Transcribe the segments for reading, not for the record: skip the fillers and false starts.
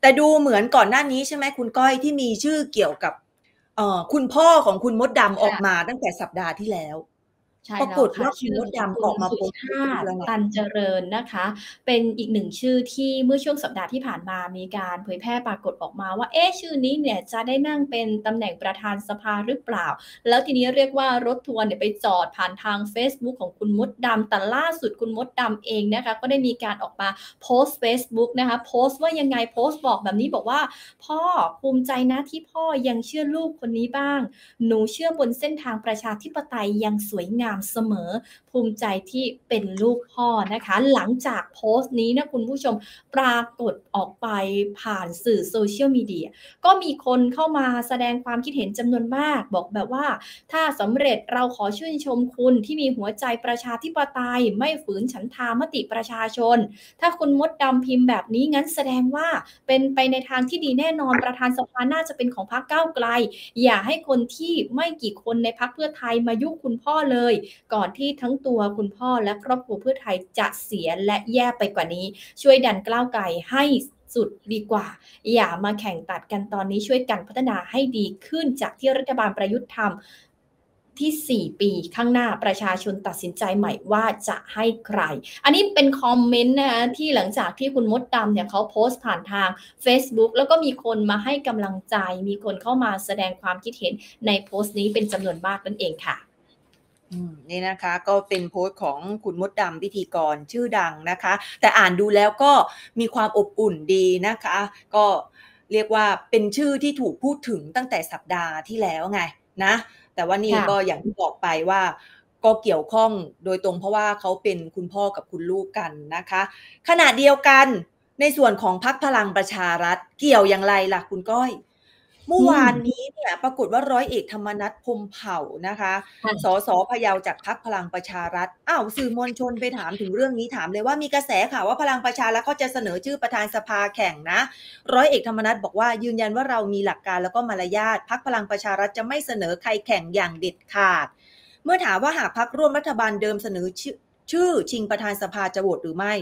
แต่ดูเหมือนก่อนหน้านี้ใช่ไหมคุณก้อยที่มีชื่อเกี่ยวกับคุณพ่อของคุณมดดำออกมาตั้งแต่สัปดาห์ที่แล้วปรากฏว่าคุณมดดำออกมาโพสต์ท่าตันเจริญนะคะเป็นอีกหนึ่งชื่อที่เมื่อช่วงสัปดาห์ที่ผ่านมามีการเผยแพร่ปรากฏออกมาว่าเอ๊ะชื่อนี้เนี่ยจะได้นั่งเป็นตำแหน่งประธานสภาหรือเปล่าแล้วทีนี้เรียกว่ารถทัวร์เนี่ยไปจอดผ่านทาง Facebook ของคุณมดดำแต่ล่าสุดคุณมดดำเองนะคะก็ได้มีการออกมาโพสต์ Facebook นะคะโพสต์ว่ายังไงโพสต์บอกแบบนี้บอกว่าพ่อภูมิใจนะที่พ่อยังเชื่อลูกคนนี้บ้างหนูเชื่อบนเส้นทางประชาธิปไตยยังสวยงามเสมอภูมิใจที่เป็นลูกพ่อนะคะหลังจากโพสต์นี้นะคุณผู้ชมปรากฏออกไปผ่านสื่อโซเชียลมีเดียก็มีคนเข้ามาแสดงความคิดเห็นจำนวนมากบอกแบบว่าถ้าสำเร็จเราขอชื่นชมคุณที่มีหัวใจประชาธิปไตยไม่ฝืนฉันทามติประชาชนถ้าคุณมดดำพิมพ์แบบนี้งั้นแสดงว่าเป็นไปในทางที่ดีแน่นอนประธานสภาน่าจะเป็นของพรรคก้าวไกลอย่าให้คนที่ไม่กี่คนในพรรคเพื่อไทยมายุคุณพ่อเลยก่อนที่ทั้งตัวคุณพ่อและครอบครัวเพื่อไทยจะเสียและแย่ไปกว่านี้ช่วยดันก้าวไกลให้สุดดีกว่าอย่ามาแข่งตัดกันตอนนี้ช่วยกันพัฒนาให้ดีขึ้นจากที่รัฐบาลประยุทธ์ทำที่4ปีข้างหน้าประชาชนตัดสินใจใหม่ว่าจะให้ใครอันนี้เป็นคอมเมนต์นะคะที่หลังจากที่คุณมดดำเนี่ยเขาโพสต์ผ่านทาง Facebook แล้วก็มีคนมาให้กำลังใจมีคนเข้ามาแสดงความคิดเห็นในโพสต์นี้เป็นจำนวนมากนั่นเองค่ะนี่นะคะก็เป็นโพสต์ของคุณมดดำพิธีกรชื่อดังนะคะแต่อ่านดูแล้วก็มีความอบอุ่นดีนะคะก็เรียกว่าเป็นชื่อที่ถูกพูดถึงตั้งแต่สัปดาห์ที่แล้วไงนะแต่ว่านี่ก็อย่างที่บอกไปว่าก็เกี่ยวข้องโดยตรงเพราะว่าเขาเป็นคุณพ่อกับคุณลูกกันนะคะขณะเดียวกันในส่วนของพรรคพลังประชารัฐเกี่ยวอย่างไรล่ะคุณก้อยเมื่อวานนี้เนี่ยปรากฏว่าร้อยเอกธรรมนัสพรหมเผ่านะคะสสพะเยาจากพรรคพลังประชารัฐอ้าวสื่อมวลชนไปถามถึงเรื่องนี้ถามเลยว่ามีกระแสข่าวว่าพลังประชารัฐเขาจะเสนอชื่อประธานสภาแข่งนะร้อยเอกธรรมนัสบอกว่ายืนยันว่าเรามีหลักการแล้วก็มารยาทพรรคพลังประชารัฐจะไม่เสนอใครแข่งอย่างเด็ดขาดเมื่อถามว่าหากพรรคร่วมรัฐบาลเดิมเสนอชื่อชิงประธานสภาจะโหวตหรือไม่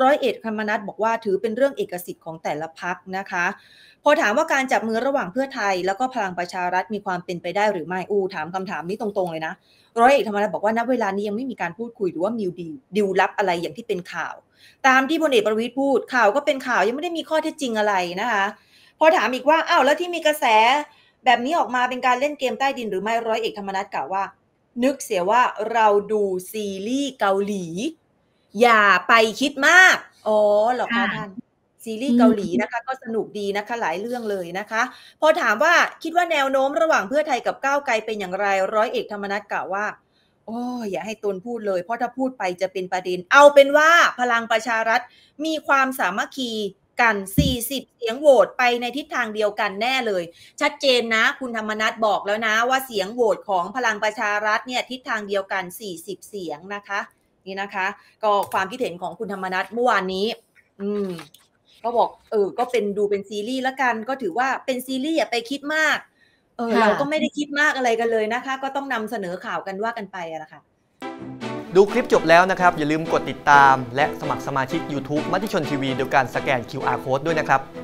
ร้อยเอกธรรมนัสบอกว่าถือเป็นเรื่องเอกสิทธิ์ของแต่ละพรรคนะคะพอถามว่าการจับมือระหว่างเพื่อไทยแล้วก็พลังประชารัฐมีความเป็นไปได้หรือไม่ถามคำถามนี้ตรงๆเลยนะร้อยเอกธรรมนัสบอกว่าณเวลานี้ยังไม่มีการพูดคุยหรือว่ามีดิวลับอะไรอย่างที่เป็นข่าวตามที่พลเอกประวิตรพูดข่าวก็เป็นข่าวยังไม่ได้มีข้อเท็จจริงอะไรนะคะพอถามอีกว่าอ้าวแล้วที่มีกระแสแบบนี้ออกมาเป็นการเล่นเกมใต้ดินหรือไม่ร้อยเอกธรรมนัสกล่าวว่านึกเสียว่าเราดูซีรีส์เกาหลีอย่าไปคิดมากอ๋อหรอกค่ะท่านซีรีส์เกาหลีนะคะก็สนุกดีนะคะหลายเรื่องเลยนะคะพอถามว่าคิดว่าแนวโน้มระหว่างเพื่อไทยกับก้าวไกลเป็นอย่างไรร้อยเอกธรรมนัสกล่าวว่าโอ้อย่าให้ตนพูดเลยเพราะถ้าพูดไปจะเป็นประเด็นเอาเป็นว่าพลังประชารัฐมีความสามัคคีกัน40เสียงโหวตไปในทิศทางเดียวกันแน่เลยชัดเจนนะคุณธรรมนัสบอกแล้วนะว่าเสียงโหวตของพลังประชารัฐเนี่ยทิศทางเดียวกัน40เสียงนะคะนี่นะคะก็ความคิดเห็นของคุณธรรมนัสเมื่อวานนี้ก็บอกก็เป็นดูเป็นซีรีส์ละกันก็ถือว่าเป็นซีรีส์อย่าไปคิดมากเราก็ไม่ได้คิดมากอะไรกันเลยนะคะก็ต้องนำเสนอข่าวกันว่ากันไปอะค่ะดูคลิปจบแล้วนะครับอย่าลืมกดติดตามและสมัครสมาชิก YouTube มติชนทีวีโดยการสแกน QR Code ด้วยนะครับ